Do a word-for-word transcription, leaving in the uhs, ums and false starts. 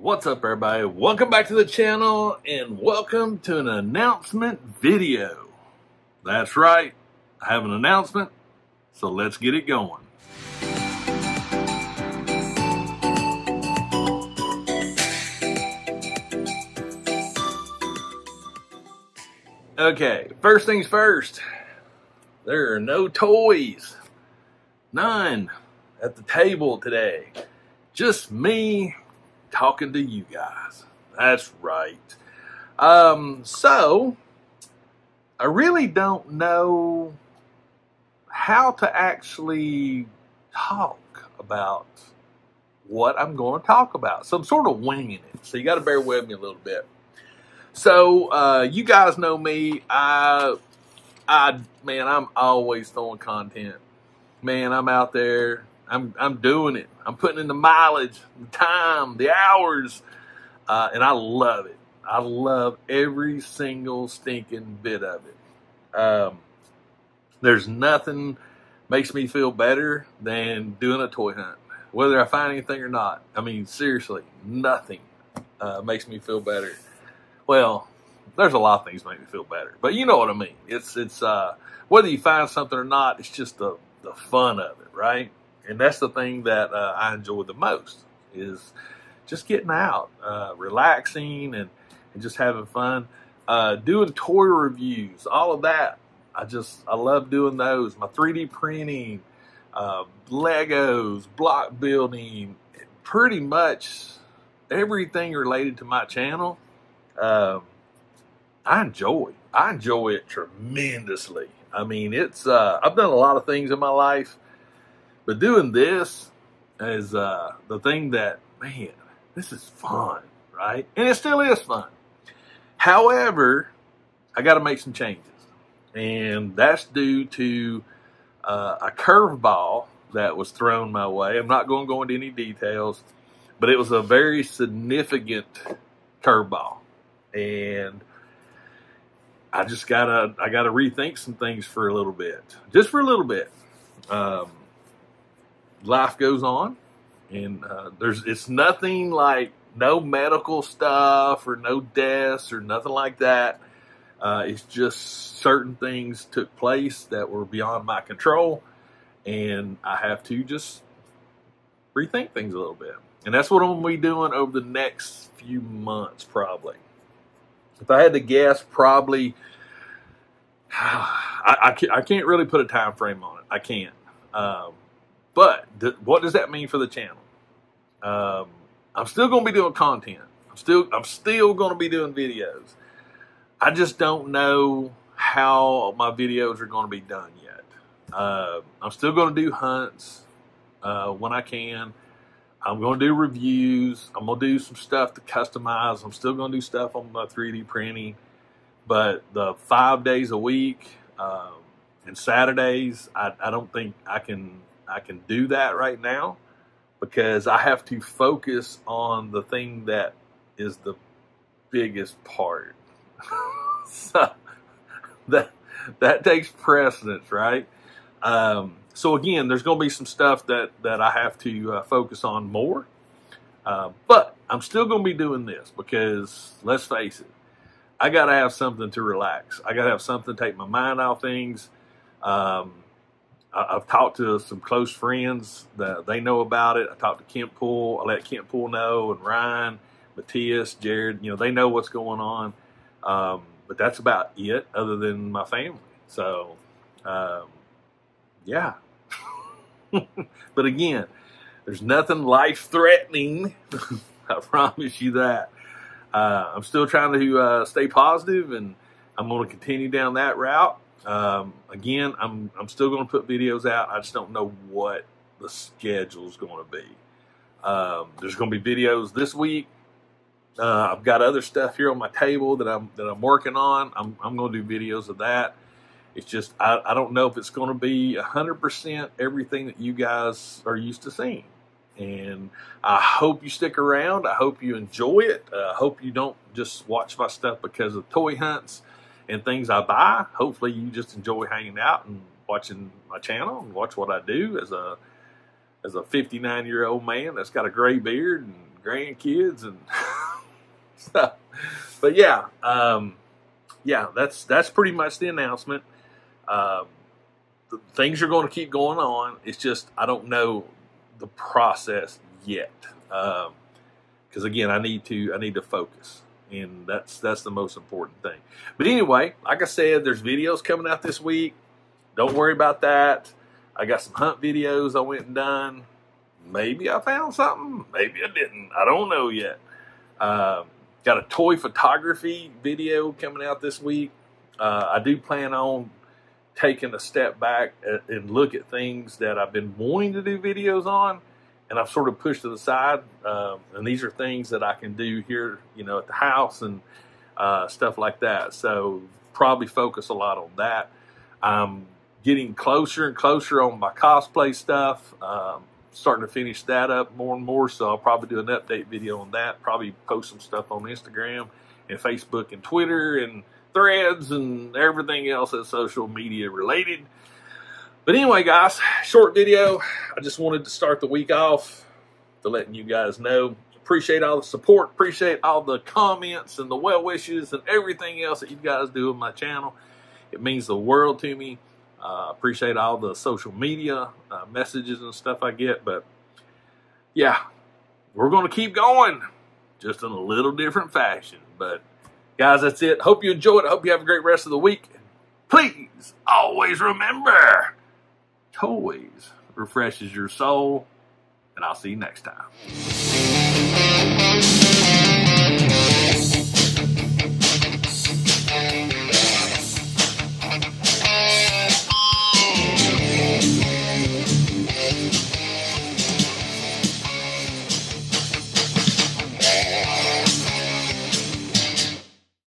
What's up, everybody? Welcome back to the channel and welcome to an announcement video. That's right, I have an announcement, so let's get it going. Okay, first things first, there are no toys, none at the table today. Just me talking to you guys. That's right. Um, so, I really don't know how to actually talk about what I'm going to talk about. So, I'm sort of winging it. So, you got to bear with me a little bit. So, uh, you guys know me. I, I, man, I'm always throwing content. Man, I'm out there. I'm, I'm doing it. I'm putting in the mileage, the time, the hours, uh, and I love it. I love every single stinking bit of it. Um, there's nothing makes me feel better than doing a toy hunt, whether I find anything or not. I mean, seriously, nothing uh, makes me feel better. Well, there's a lot of things that make me feel better, but you know what I mean. It's, it's uh, whether you find something or not, it's just the, the fun of it, right? And that's the thing that uh, I enjoy the most, is just getting out, uh, relaxing, and, and just having fun. Uh, doing toy reviews, all of that. I just, I love doing those. My three D printing, uh, Legos, block building, pretty much everything related to my channel. Um, I enjoy. I enjoy it tremendously. I mean, it's, uh, I've done a lot of things in my life. But doing this is uh, the thing that, man, this is fun, right? And it still is fun. However, I got to make some changes. And that's due to uh, a curveball that was thrown my way. I'm not going to go into any details, but it was a very significant curveball. And I just got to I gotta rethink some things for a little bit. Just for a little bit. Um, Life goes on, and uh, there's it's nothing like no medical stuff or no deaths or nothing like that. Uh, it's just certain things took place that were beyond my control, and I have to just rethink things a little bit. And that's what I'm going to be doing over the next few months, probably. If I had to guess, probably, I, I, can't, I can't really put a time frame on it. I can't. Um, But th what does that mean for the channel? Um, I'm still going to be doing content. I'm still I'm still going to be doing videos. I just don't know how my videos are going to be done yet. Uh, I'm still going to do hunts uh, when I can. I'm going to do reviews. I'm going to do some stuff to customize. I'm still going to do stuff on my three D printing. But the five days a week um, and Saturdays, I, I don't think I can... I can do that right now, because I have to focus on the thing that is the biggest part. So that that takes precedence, right? Um, so again, there's going to be some stuff that that I have to uh, focus on more, uh, but I'm still going to be doing this because let's face it, I got to have something to relax. I got to have something to take my mind off things. Um, I've talked to some close friends that they know about it. I talked to Kemp Poole. I let Kemp Poole know, and Ryan, Matthias, Jared. You know, they know what's going on. Um, but that's about it, other than my family. So, um, yeah. But again, there's nothing life-threatening. I promise you that. Uh, I'm still trying to uh, stay positive, and I'm going to continue down that route. Um, again, I'm, I'm still going to put videos out. I just don't know what the schedule's going to be. Um, there's going to be videos this week. Uh, I've got other stuff here on my table that I'm, that I'm working on. I'm, I'm going to do videos of that. It's just, I, I don't know if it's going to be a hundred percent everything that you guys are used to seeing. And I hope you stick around. I hope you enjoy it. Uh, I hope you don't just watch my stuff because of toy hunts and things I buy. Hopefully you just enjoy hanging out and watching my channel and watch what I do as a as a fifty-nine year old man that's got a gray beard and grandkids and stuff. But yeah, um, yeah, that's that's pretty much the announcement. Um, the things are going to keep going on. It's just I don't know the process yet, because um, again, I need to I need to focus, and that's that's the most important thing. But anyway, like I said, there's videos coming out this week. Don't worry about that. I got some hunt videos I went and done. Maybe I found something. Maybe I didn't. I don't know yet. Um, got a toy photography video coming out this week. Uh, I do plan on taking a step back and look at things that I've been wanting to do videos on, and I've sort of pushed to the side. Um, and these are things that I can do here, you know, at the house and uh, stuff like that. So probably focus a lot on that. Um, Getting closer and closer on my cosplay stuff. Um, starting to finish that up more and more. So I'll probably do an update video on that. Probably post some stuff on Instagram and Facebook and Twitter and Threads and everything else that's social media related. But anyway, guys, short video. I just wanted to start the week off to letting you guys know. Appreciate all the support. Appreciate all the comments and the well wishes and everything else that you guys do on my channel. It means the world to me. I uh, appreciate all the social media uh, messages and stuff I get. But, yeah, we're going to keep going, just in a little different fashion. But, guys, that's it. Hope you enjoyed it. Hope you have a great rest of the week. Please always remember, toys refreshes your soul. And I'll see you next time.